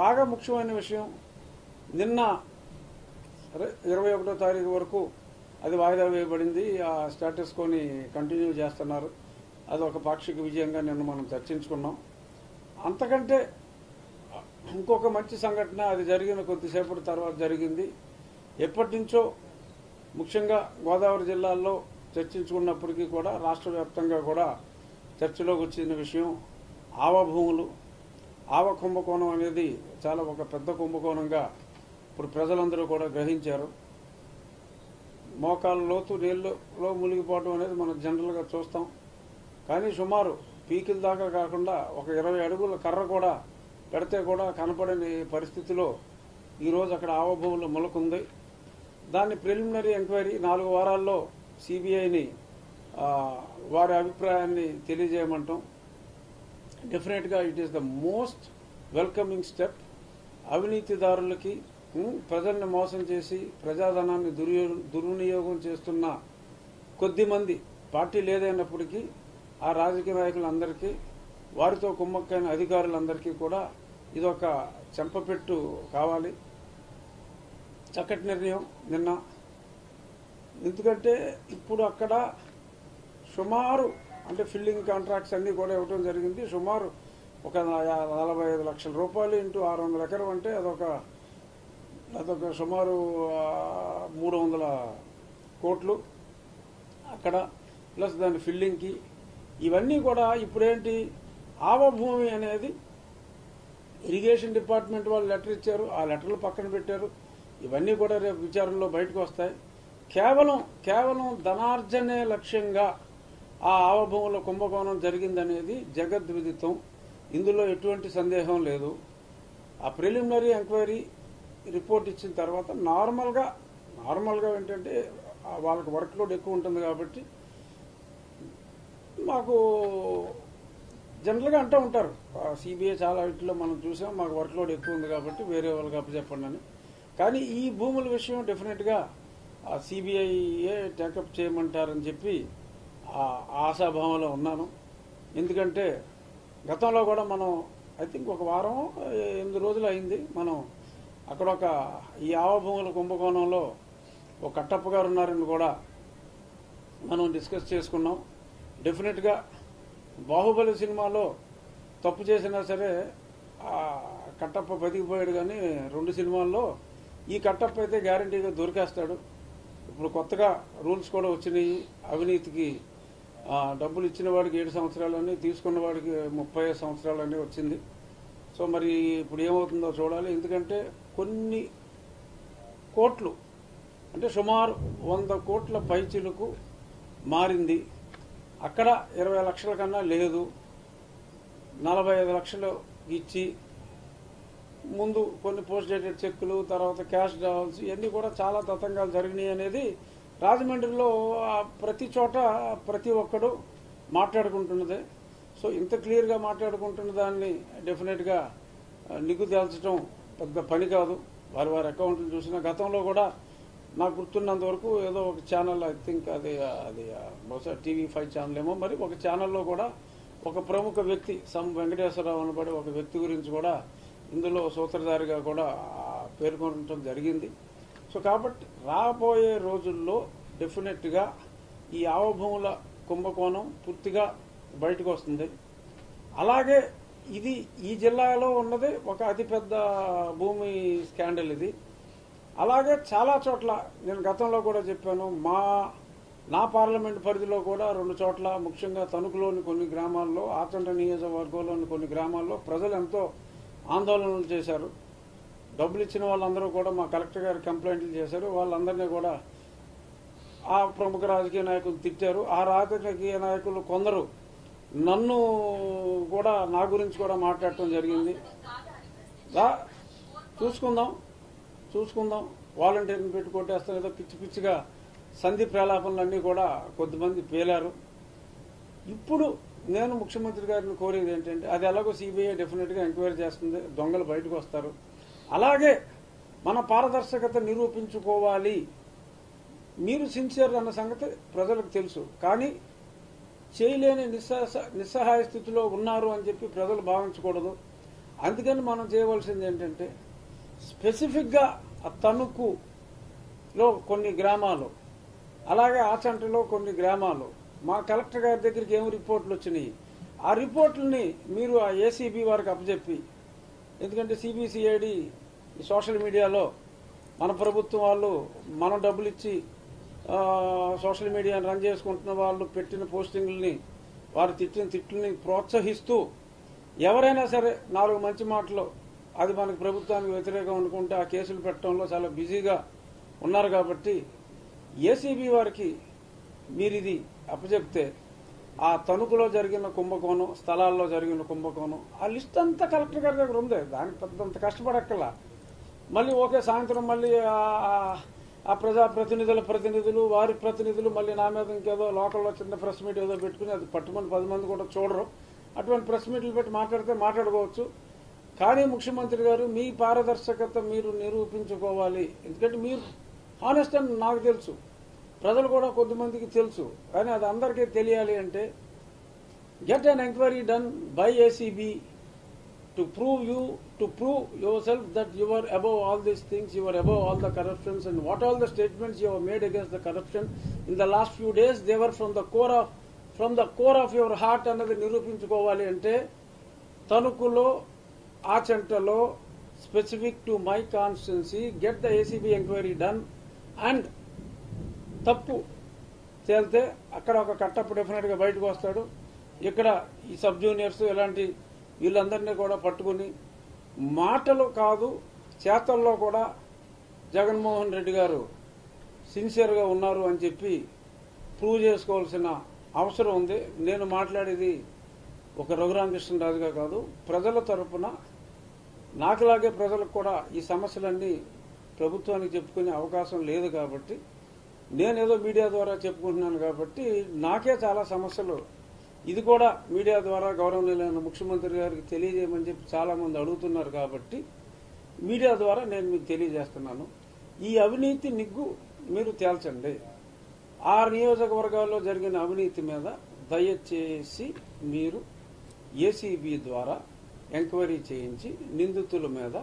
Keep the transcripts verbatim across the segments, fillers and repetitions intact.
బాగా ముఖ్యమైన విషయం నిన్న ఇరవై ఒకటవ తారీఖు వరకు అది వాయిదా వేయబడింది ఆ స్టేటస్ కోని కంటిన్యూ చేస్తున్నారు అది ఒక పాక్షిక విజయంగా నిన్న మనం చర్చించుకున్నాం అంతకంటే ఇంకొక మంచి సంఘటన అది జరిగిన కొద్దిసేపటి తర్వాత జరిగింది ఎప్పటి నుంచో ముఖ్యంగా గోదావరి జిల్లాలో చర్చించుకున్నప్పటికీ కూడా రాష్ట్ర వ్యాప్తంగా కూడా చర్చలోకి వచ్చిన విషయం ఆవ భూములు ఆవ కుంభకోణం అనేది చాలా ఒక పెద్ద కుంభకోణంగా ఇప్పుడు ప్రజలందరూ కూడా గ్రహించారు మోకాళ్ళ లోతు నీళ్ళలో మునిగిపోవడం అనేది మనం జనరల్గా చూస్తాం కానీ సుమారు పీకిల దాకా కాకుండా ఒక ఇరవై అడుగుల కర్ర కూడా పెడితే కూడా కనపడని పరిస్థితిలో ఈరోజు అక్కడ ఆవ భూములు మొలకుంది దాన్ని ప్రిలిమినరీ ఎంక్వైరీ నాలుగు వారాల్లో సిబిఐని వారి అభిప్రాయాన్ని తెలియజేయమంటాం డెఫినెట్గా it is the most welcoming step అవినీతిదారులకి ప్రజల్ని మోసం చేసి ప్రజాధనాన్ని దుర్వినియోగం చేస్తున్న కొద్ది మంది పార్టీ లేదైనప్పటికీ ఆ రాజకీయ నాయకులందరికీ వారితో కుమ్మక్కైన అధికారులందరికీ కూడా ఇదొక చెంపపెట్టు కావాలి చక్కటి నిర్ణయం నిన్న ఎందుకంటే ఇప్పుడు అక్కడ సుమారు అంటే ఫిల్లింగ్ కాంట్రాక్ట్స్ అన్నీ కూడా ఇవ్వడం జరిగింది సుమారు ఒక నలభై ఐదు లక్షల రూపాయలు ఇంటూ ఆరు వందల ఎకరం అంటే అదొక అదొక సుమారు మూడు వందల కోట్లు అక్కడ ప్లస్ దాని ఫిల్లింగ్కి ఇవన్నీ కూడా ఇప్పుడేంటి ఆవభూమి అనేది ఇరిగేషన్ డిపార్ట్మెంట్ వాళ్ళు లెటర్ ఇచ్చారు ఆ లెటర్లు పక్కన పెట్టారు ఇవన్నీ కూడా రేపు విచారణలో బయటకు వస్తాయి కేవలం కేవలం ధనార్జనే లక్ష్యంగా ఆ ఆవభూముల కుంభకోణం జరిగిందనేది జగద్విదితం ఇందులో ఎటువంటి సందేహం లేదు ఆ ప్రిలిమినరీ ఎంక్వైరీ రిపోర్ట్ ఇచ్చిన తర్వాత నార్మల్గా నార్మల్గా ఏంటంటే వాళ్ళకి వర్క్ లోడ్ ఎక్కువ ఉంటుంది కాబట్టి మాకు జనరల్గా అంటూ ఉంటారు సిబిఐ చాలా వీటిలో మనం చూసాం మాకు వర్క్ లోడ్ ఎక్కువ ఉంది కాబట్టి వేరే వాళ్ళకి అప్పచెప్పండి అని కానీ ఈ భూముల విషయం డెఫినెట్గా సిబిఐయే టేకప్ చేయమంటారని చెప్పి ఆశాభావంలో ఉన్నాను ఎందుకంటే గతంలో కూడా మనం ఐ థింక్ ఒక వారం ఎనిమిది రోజులు అయింది మనం అక్కడ ఒక ఈ ఆవభూముల కుంభకోణంలో ఒక కట్టప్ప గారు ఉన్నారని కూడా మనం డిస్కస్ చేసుకున్నాం డెఫినెట్గా బాహుబలి సినిమాలో తప్పు చేసినా సరే కట్టప్ప బతికిపోయాడు కానీ రెండు సినిమాల్లో ఈ కట్టప్ప అయితే గ్యారంటీగా దొరికేస్తాడు ఇప్పుడు కొత్తగా రూల్స్ కూడా వచ్చినాయి అవినీతికి డబ్బులు ఇచ్చిన వాడికి ఏడు సంవత్సరాలని తీసుకున్న వాడికి ముప్పై ఐదు సంవత్సరాలని వచ్చింది సో మరి ఇప్పుడు ఏమవుతుందో చూడాలి ఎందుకంటే కొన్ని కోట్లు అంటే సుమారు వంద కోట్ల పైచీలకు మారింది అక్కడ ఇరవై లక్షల కన్నా లేదు నలభై ఐదు లక్షలు ఇచ్చి ముందు కొన్ని పోస్ట్ డేటెడ్ చెక్కులు తర్వాత క్యాష్ డ్రావల్స్ ఇవన్నీ కూడా చాలా తతంగాలు జరిగినాయి అనేది రాజమండ్రిలో ప్రతి చోట ప్రతి ఒక్కడు మాట్లాడుకుంటున్నదే సో ఇంత క్లియర్గా మాట్లాడుకుంటున్న దాన్ని డెఫినెట్గా నిగ్గు తేల్చడం పెద్ద పని కాదు వారి వారి అకౌంట్లు చూసిన గతంలో కూడా నాకు గుర్తున్నంత వరకు ఏదో ఒక ఛానల్ ఐ థింక్ అది అది బహుశా టీవీ ఫైవ్ ఛానల్ ఏమో మరి ఒక ఛానల్లో కూడా ఒక ప్రముఖ వ్యక్తి సం వెంకటేశ్వరరావు అనబడి ఒక వ్యక్తి గురించి కూడా ఇందులో సూత్రధారిగా కూడా పేర్కొనడం జరిగింది సో కాబట్టి రాబోయే రోజుల్లో డెఫినెట్గా ఈ ఆవభూముల కుంభకోణం పూర్తిగా బయటకు వస్తుంది అలాగే ఇది ఈ జిల్లాలో ఉన్నది ఒక అతిపెద్ద భూమి స్కాండల్ ఇది అలాగే చాలా చోట్ల నేను గతంలో కూడా చెప్పాను మా నా పార్లమెంట్ పరిధిలో కూడా రెండు చోట్ల ముఖ్యంగా తణుకులోని కొన్ని గ్రామాల్లో ఆచంట నియోజకవర్గంలోని కొన్ని గ్రామాల్లో ప్రజలు ఎంతో ఆందోళనలు చేశారు డబ్బులు ఇచ్చిన వాళ్ళందరూ కూడా మా కలెక్టర్ గారు కంప్లైంట్లు చేశారు వాళ్ళందరినీ కూడా ఆ ప్రముఖ రాజకీయ నాయకులు తిట్టారు ఆ రాజకీయ నాయకులు కొందరు నన్ను కూడా నా గురించి కూడా మాట్లాడటం జరిగింది చూసుకుందాం చూసుకుందాం వాలంటీర్ని పెట్టి కొట్టేస్తాను ఏదో పిచ్చి పిచ్చిగా సంధి ప్రలాపనలన్నీ కూడా కొద్దిమంది పేలారు ఇప్పుడు నేను ముఖ్యమంత్రి గారిని కోరేది ఏంటంటే అది ఎలాగో సిబిఐ డెఫినెట్గా ఎంక్వైరీ చేస్తుంది దొంగలు బయటకు వస్తారు అలాగే మన పారదర్శకత నిరూపించుకోవాలి మీరు సిన్సియర్ అన్న సంగతి ప్రజలకు తెలుసు కానీ చేయలేని నిస్సహాయ స్థితిలో ఉన్నారు అని చెప్పి ప్రజలు భావించకూడదు అందుకని మనం చేయవలసింది ఏంటంటే స్పెసిఫిక్ గా తణుకు లో కొన్ని గ్రామాలు అలాగే ఆచంటలో కొన్ని గ్రామాలు మా కలెక్టర్ గారి దగ్గరికి ఏం రిపోర్ట్లు వచ్చినాయి ఆ రిపోర్ట్లని మీరు ఆ ఏసీబీ వారికి అప్పచెప్పి ఎందుకంటే సిబిసిఐడి సోషల్ మీడియాలో మన ప్రభుత్వం వాళ్ళు మన డబ్బులు ఇచ్చి సోషల్ మీడియాని రన్ చేసుకుంటున్న వాళ్ళు పెట్టిన పోస్టింగ్లని వారు తిట్టిన తిట్లని ప్రోత్సహిస్తూ ఎవరైనా సరే నాలుగు మంచి మాటలు అది మనకు ప్రభుత్వానికి వ్యతిరేకం అనుకుంటే ఆ కేసులు పెట్టడంలో చాలా బిజీగా ఉన్నారు కాబట్టి ఏసీబీ వారికి మీరు ఇది అప్పచెప్తే ఆ తణుకులో జరిగిన కుంభకోణం స్థలాల్లో జరిగిన కుంభకోణం ఆ లిస్ట్ అంతా కలెక్టర్ గారి దగ్గర ఉంది దానికి పెద్దంత కష్టపడక్కలా మళ్ళీ ఓకే సాయంత్రం మళ్ళీ ఆ ప్రజాప్రతినిధుల ప్రతినిధులు వారి ప్రతినిధులు మళ్ళీ నా మీద ఇంకేదో లోకల్లో చిన్న ప్రెస్ మీట్ ఏదో పెట్టుకుని అది పట్టుమని పది మంది కూడా చూడరు అటువంటి ప్రెస్ మీట్లు పెట్టి మాట్లాడితే మాట్లాడుకోవచ్చు కానీ ముఖ్యమంత్రి గారు మీ పారదర్శకత మీరు నిరూపించుకోవాలి ఎందుకంటే మీరు హానెస్ట్ అని నాకు తెలుసు ప్రజలు కూడా కొద్దిమందికి తెలుసు కానీ అది అందరికీ తెలియాలి అంటే get an enquiry done by ACB to prove you to prove your self that you are above all these things you are above all the corruptions and what all the statements you have made against the corruption in the last few days they were from the core of from the core of your heart అన్నది నిరూపించుకోవాలి అంటే తణుకులో ఆచంటలో specific to my constituency get the ACB enquiry done and తప్పు తేలితే అక్కడ ఒక కట్టప్పు డెఫినెట్గా బయటకు వస్తాడు ఇక్కడ ఈ సబ్ జూనియర్స్ ఇలాంటి వీళ్ళందరినీ కూడా పట్టుకుని మాటలు కాదు చేతల్లో కూడా జగన్మోహన్ రెడ్డి గారు సిన్సియర్గా ఉన్నారు అని చెప్పి ప్రూవ్ చేసుకోవాల్సిన అవసరం ఉంది నేను మాట్లాడేది ఒక రఘురామకృష్ణరాజుగా కాదు ప్రజల తరపున నాకులాగే ప్రజలకు కూడా ఈ సమస్యలన్నీ ప్రభుత్వానికి చెప్పుకునే అవకాశం లేదు కాబట్టి నేనేదో మీడియా ద్వారా చెప్పుకుంటున్నాను కాబట్టి నాకే చాలా సమస్యలు ఇది కూడా మీడియా ద్వారా గౌరవనీయులైన ముఖ్యమంత్రి గారికి తెలియజేయమని చెప్పి చాలామంది అడుగుతున్నారు కాబట్టి మీడియా ద్వారా నేను మీకు తెలియజేస్తున్నాను ఈ అవినీతి నిగ్గు మీరు తేల్చండి ఆ నియోజకవర్గాల్లో జరిగిన అవినీతి మీద దయచేసి మీరు ఏసీబీ ద్వారా ఎంక్వైరీ చేయించి నిందితుల మీద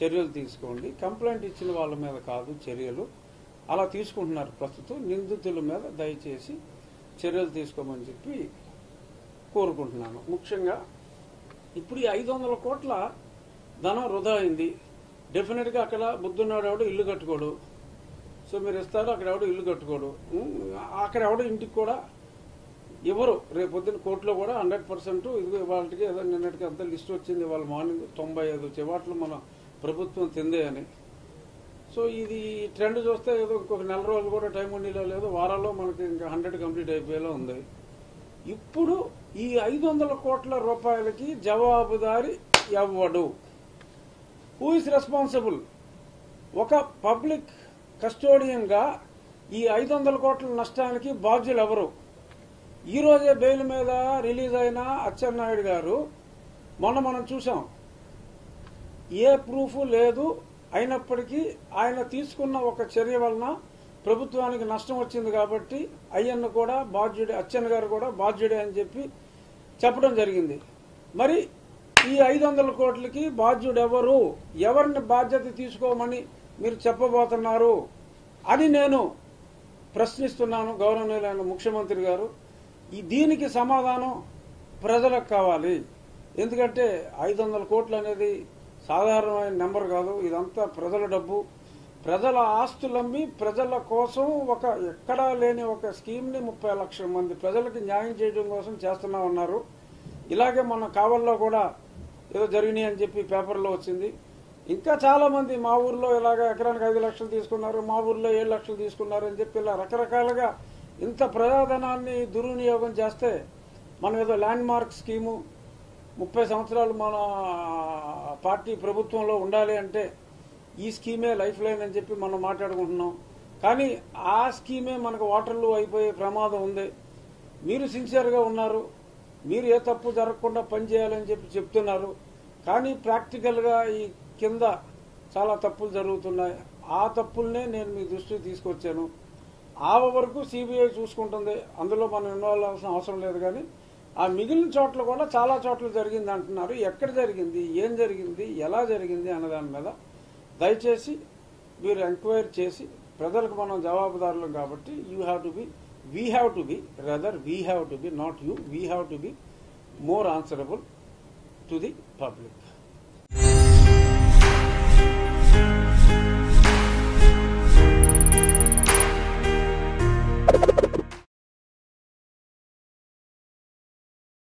చర్యలు తీసుకోండి కంప్లైంట్ ఇచ్చిన వాళ్ళ మీద కాదు చర్యలు అలా తీసుకుంటున్నారు ప్రస్తుతం నిందితుల మీద దయచేసి చర్యలు తీసుకోమని చెప్పి కోరుకుంటున్నాను ముఖ్యంగా ఇప్పుడు ఈ ఐదు వందల కోట్ల ధనం వృధా అయింది డెఫినెట్గా అక్కడ బుద్ధున్నాడు ఎవడు ఇల్లు కట్టుకోడు సో మీరు ఇస్తారు అక్కడ ఎవడు ఇల్లు కట్టుకోడు అక్కడ ఎవడు ఇంటికి కూడా ఎవరు రేపు పొద్దున్న కోర్టులో కూడా హండ్రెడ్ పర్సెంట్ ఇది వాళ్ళకి ఏదో నిన్నటికి అంత లిస్ట్ వచ్చింది వాళ్ళ మార్నింగ్ తొంభై ఐదు చివాట్లు మన ప్రభుత్వం తిందే అని సో ఇది ట్రెండ్ చూస్తే ఏదో ఇంకొక నెల రోజులు కూడా టైం ఉండేలా లేదు వారాల్లో మనకి ఇంకా హండ్రెడ్ కంప్లీట్ అయిపోయేలా ఉంది ఇప్పుడు ఈ ఐదు వందల కోట్ల రూపాయలకి జవాబుదారి ఎవడు హూ ఇస్ రెస్పాన్సిబుల్ ఒక పబ్లిక్ కస్టోడియన్గా ఈ ఐదు వందల కోట్ల నష్టానికి బాధ్యులు ఎవరు ఈరోజే బెయిల్ మీద రిలీజ్ అయిన అచ్చెన్నాయుడు గారు మొన్న మనం చూసాం ఏ ప్రూఫ్ లేదు అయినప్పటికీ ఆయన తీసుకున్న ఒక చర్య వలన ప్రభుత్వానికి నష్టం వచ్చింది కాబట్టి అయ్యన్న కూడా బాధ్యుడే అచ్చెన్న గారు కూడా బాధ్యుడే అని చెప్పి చెప్పడం జరిగింది మరి ఈ ఐదు వందల కోట్లకి బాధ్యుడెవరు ఎవరిని బాధ్యత తీసుకోమని మీరు చెప్పబోతున్నారు అని నేను ప్రశ్నిస్తున్నాను గౌరవనీయులైన ముఖ్యమంత్రి గారు ఈ దీనికి సమాధానం ప్రజలకు కావాలి ఎందుకంటే ఐదు వందల కోట్లు అనేది సాధారణమైన నెంబర్ కాదు ఇదంతా ప్రజల డబ్బు ప్రజల ఆస్తులమ్మి ప్రజల కోసం ఒక ఎక్కడా లేని ఒక స్కీమ్ని ముప్పై లక్షల మంది ప్రజలకు న్యాయం చేయడం కోసం చేస్తున్నా ఉన్నారు ఇలాగే మన కావల్లో కూడా ఏదో జరిగినాయి అని చెప్పి పేపర్లో వచ్చింది ఇంకా చాలామంది మా ఊర్లో ఇలాగ ఎకరానికి ఐదు లక్షలు తీసుకున్నారు మా ఊర్లో ఏడు లక్షలు తీసుకున్నారు అని చెప్పి ఇలా రకరకాలుగా ఇంత ప్రజాధనాన్ని దుర్వినియోగం చేస్తే మనం ఏదో ల్యాండ్ మార్క్ స్కీము ముప్పై సంవత్సరాలు మన పార్టీ ప్రభుత్వంలో ఉండాలి అంటే ఈ స్కీమే లైఫ్ లైన్ అని చెప్పి మనం మాట్లాడుకుంటున్నాం కానీ ఆ స్కీమే మనకు వాటర్లు అయిపోయే ప్రమాదం ఉంది మీరు సిన్సియర్గా ఉన్నారు మీరు ఏ తప్పు జరగకుండా పనిచేయాలని చెప్పి చెప్తున్నారు కానీ ప్రాక్టికల్గా ఈ కింద చాలా తప్పులు జరుగుతున్నాయి ఆ తప్పులనే నేను మీ దృష్టికి తీసుకొచ్చాను ఆ వరకు సిబిఐ చూసుకుంటుంది అందులో మనం ఇన్వాల్వ్ అవ్వాల్సిన అవసరం లేదు కానీ ఆ మిగిలిన చోట్ల కూడా చాలా చోట్ల జరిగింది అంటున్నారు. ఎక్కడ జరిగింది, ఏం జరిగింది, ఎలా జరిగింది అన్న దాని మీద దయచేసి మీరు ఎంక్వైరీ చేసి ప్రజలకు మనం జవాబుదారులం కాబట్టి you have to be we have to be rather we have to be not you we have to be more answerable to the public.